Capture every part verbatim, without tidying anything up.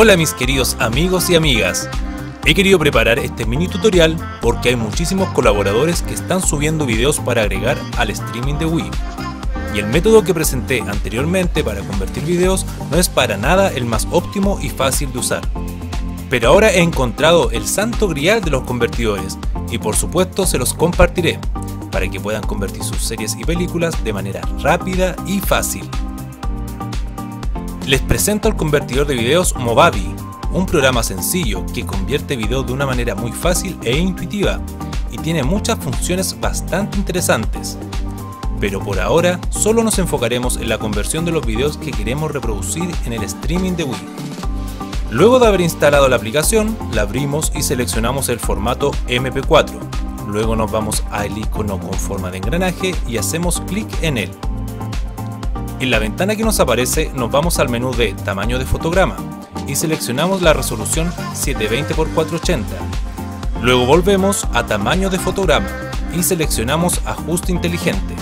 Hola mis queridos amigos y amigas, he querido preparar este mini tutorial porque hay muchísimos colaboradores que están subiendo videos para agregar al streaming de Wii, y el método que presenté anteriormente para convertir videos no es para nada el más óptimo y fácil de usar, pero ahora he encontrado el santo grial de los convertidores y por supuesto se los compartiré para que puedan convertir sus series y películas de manera rápida y fácil. Les presento el convertidor de videos Movavi, un programa sencillo que convierte videos de una manera muy fácil e intuitiva y tiene muchas funciones bastante interesantes. Pero por ahora solo nos enfocaremos en la conversión de los videos que queremos reproducir en el streaming de Wii. Luego de haber instalado la aplicación, la abrimos y seleccionamos el formato eme pe cuatro. Luego nos vamos al icono con forma de engranaje y hacemos clic en él. En la ventana que nos aparece nos vamos al menú de tamaño de fotograma y seleccionamos la resolución setecientos veinte por cuatrocientos ochenta. Luego volvemos a tamaño de fotograma y seleccionamos ajuste inteligente.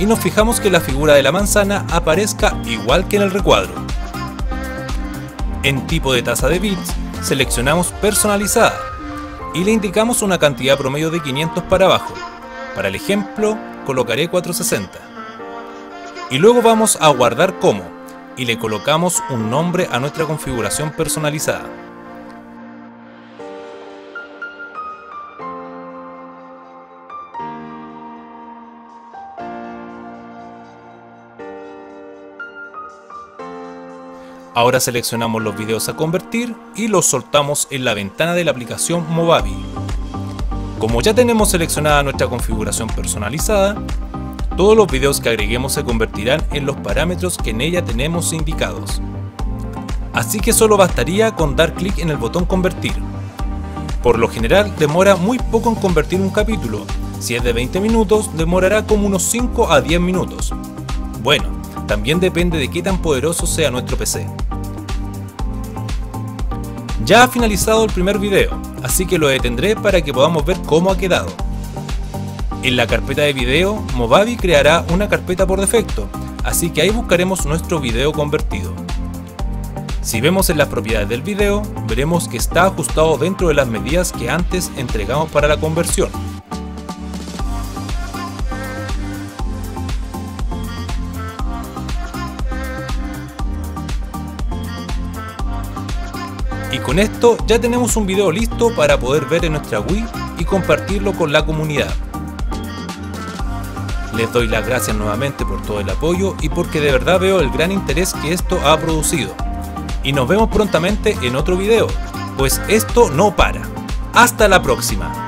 Y nos fijamos que la figura de la manzana aparezca igual que en el recuadro. En tipo de tasa de bits seleccionamos personalizada y le indicamos una cantidad promedio de quinientos para abajo. Para el ejemplo colocaré cuatrocientos sesenta. Y luego vamos a guardar como y le colocamos un nombre a nuestra configuración personalizada. Ahora seleccionamos los videos a convertir y los soltamos en la ventana de la aplicación Movavi. Como ya tenemos seleccionada nuestra configuración personalizada, todos los videos que agreguemos se convertirán en los parámetros que en ella tenemos indicados. Así que solo bastaría con dar clic en el botón convertir. Por lo general demora muy poco en convertir un capítulo, si es de veinte minutos demorará como unos cinco a diez minutos. Bueno, también depende de qué tan poderoso sea nuestro pe ce. Ya ha finalizado el primer video, así que lo detendré para que podamos ver cómo ha quedado. En la carpeta de video, Movavi creará una carpeta por defecto, así que ahí buscaremos nuestro video convertido. Si vemos en las propiedades del video, veremos que está ajustado dentro de las medidas que antes entregamos para la conversión. Y con esto ya tenemos un video listo para poder ver en nuestra Wii y compartirlo con la comunidad. Les doy las gracias nuevamente por todo el apoyo y porque de verdad veo el gran interés que esto ha producido. Y nos vemos prontamente en otro video, pues esto no para. ¡Hasta la próxima!